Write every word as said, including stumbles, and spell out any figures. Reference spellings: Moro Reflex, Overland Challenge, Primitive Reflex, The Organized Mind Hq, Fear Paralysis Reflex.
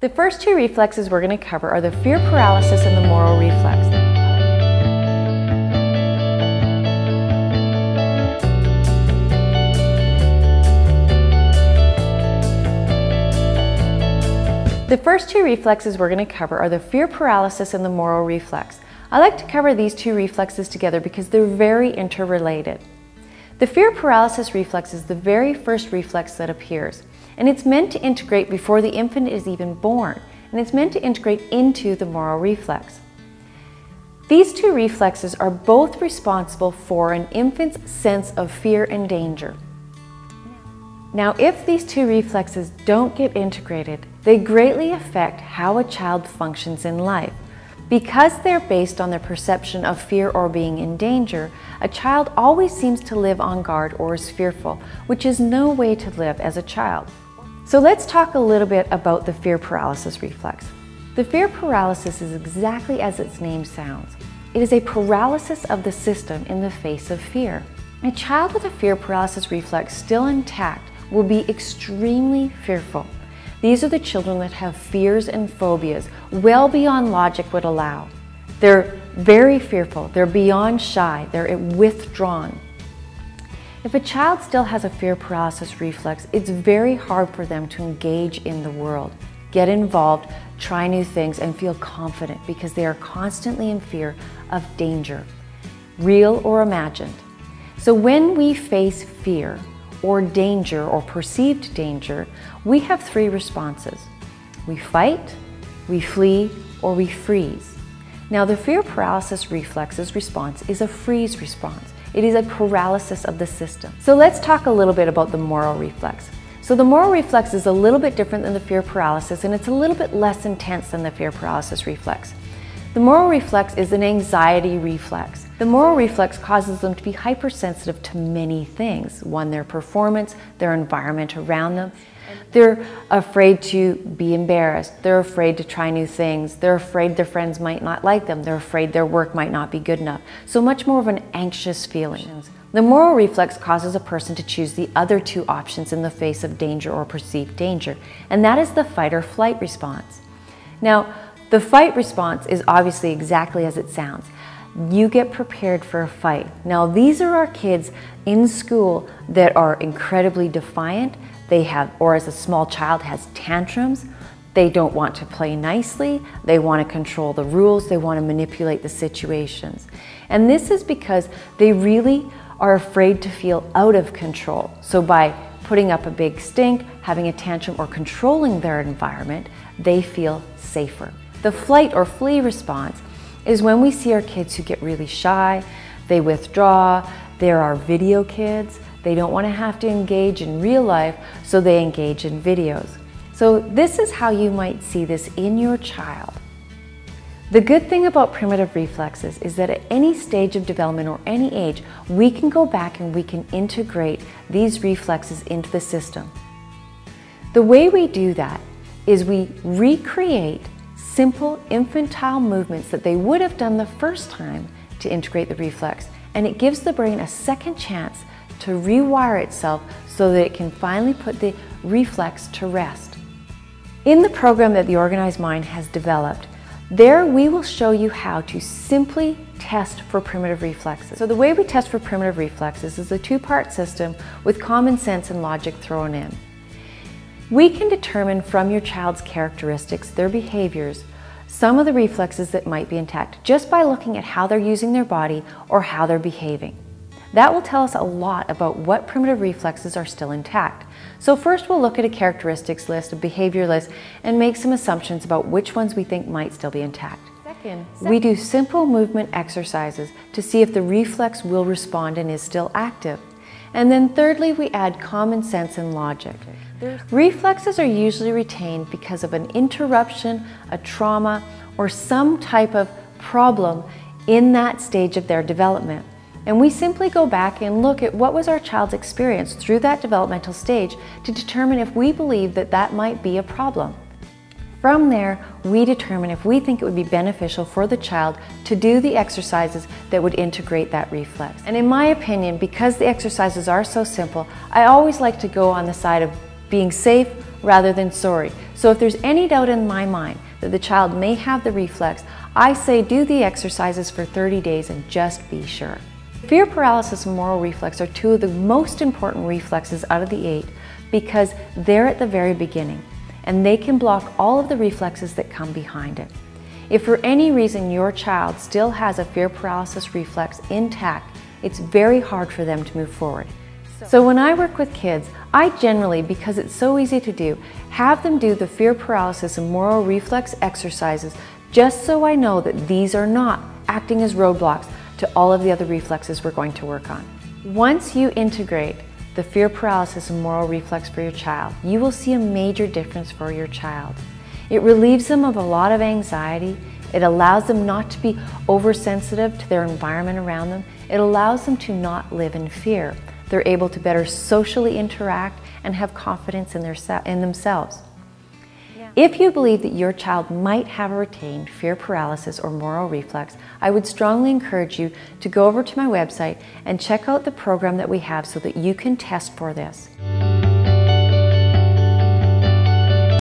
The first two reflexes we're going to cover are the fear paralysis and the Moro reflex. The first two reflexes we're going to cover are the fear paralysis and the Moro reflex. I like to cover these two reflexes together because they're very interrelated. The fear paralysis reflex is the very first reflex that appears, and it's meant to integrate before the infant is even born, and it's meant to integrate into the Moro reflex. These two reflexes are both responsible for an infant's sense of fear and danger. Now, if these two reflexes don't get integrated, they greatly affect how a child functions in life. Because they're based on their perception of fear or being in danger, a child always seems to live on guard or is fearful, which is no way to live as a child. So let's talk a little bit about the fear paralysis reflex. The fear paralysis is exactly as its name sounds. It is a paralysis of the system in the face of fear. A child with a fear paralysis reflex still intact will be extremely fearful. These are the children that have fears and phobias well beyond logic would allow. They're very fearful, they're beyond shy, they're withdrawn. If a child still has a fear paralysis reflex, it's very hard for them to engage in the world, get involved, try new things, and feel confident because they are constantly in fear of danger, real or imagined. So when we face fear, or danger or perceived danger, we have three responses. We fight, we flee, or we freeze. Now the fear paralysis reflex's response is a freeze response. It is a paralysis of the system. So let's talk a little bit about the Moro reflex. So the Moro reflex is a little bit different than the fear paralysis, and it's a little bit less intense than the fear paralysis reflex. The Moro reflex is an anxiety reflex. The Moro reflex causes them to be hypersensitive to many things. One, their performance, their environment around them. They're afraid to be embarrassed. They're afraid to try new things. They're afraid their friends might not like them. They're afraid their work might not be good enough. So much more of an anxious feeling. The Moro reflex causes a person to choose the other two options in the face of danger or perceived danger, and that is the fight or flight response. Now, the fight response is obviously exactly as it sounds. You get prepared for a fight. Now, these are our kids in school that are incredibly defiant. They have, or as a small child, has tantrums. They don't want to play nicely. They want to control the rules. They want to manipulate the situations. And this is because they really are afraid to feel out of control. So by putting up a big stink, having a tantrum, or controlling their environment, they feel safer. The flight or flee response is when we see our kids who get really shy, they withdraw, they're our video kids, they don't want to have to engage in real life, so they engage in videos. So this is how you might see this in your child. The good thing about primitive reflexes is that at any stage of development or any age, we can go back and we can integrate these reflexes into the system. The way we do that is we recreate simple infantile movements that they would have done the first time to integrate the reflex, and it gives the brain a second chance to rewire itself so that it can finally put the reflex to rest. In the program that the Organized Mind has developed, there we will show you how to simply test for primitive reflexes. So the way we test for primitive reflexes is a two-part system with common sense and logic thrown in. We can determine from your child's characteristics, their behaviors, some of the reflexes that might be intact just by looking at how they're using their body or how they're behaving. That will tell us a lot about what primitive reflexes are still intact. So first we'll look at a characteristics list, a behavior list, and make some assumptions about which ones we think might still be intact. Second, second. We do simple movement exercises to see if the reflex will respond and is still active. And then thirdly, we add common sense and logic. There's reflexes are usually retained because of an interruption, a trauma, or some type of problem in that stage of their development. And we simply go back and look at what was our child's experience through that developmental stage to determine if we believe that that might be a problem. From there, we determine if we think it would be beneficial for the child to do the exercises that would integrate that reflex. And in my opinion, because the exercises are so simple, I always like to go on the side of being safe, rather than sorry. So if there's any doubt in my mind that the child may have the reflex, I say do the exercises for thirty days and just be sure. Fear paralysis and Moro reflex are two of the most important reflexes out of the eight because they're at the very beginning and they can block all of the reflexes that come behind it. If for any reason your child still has a fear paralysis reflex intact, it's very hard for them to move forward. So when I work with kids, I generally, because it's so easy to do, have them do the fear paralysis and Moro reflex exercises just so I know that these are not acting as roadblocks to all of the other reflexes we're going to work on. Once you integrate the fear paralysis and Moro reflex for your child, you will see a major difference for your child. It relieves them of a lot of anxiety. It allows them not to be oversensitive to their environment around them. It allows them to not live in fear. They're able to better socially interact and have confidence in, their, in themselves. Yeah. If you believe that your child might have retained fear paralysis or Moro reflex, I would strongly encourage you to go over to my website and check out the program that we have so that you can test for this.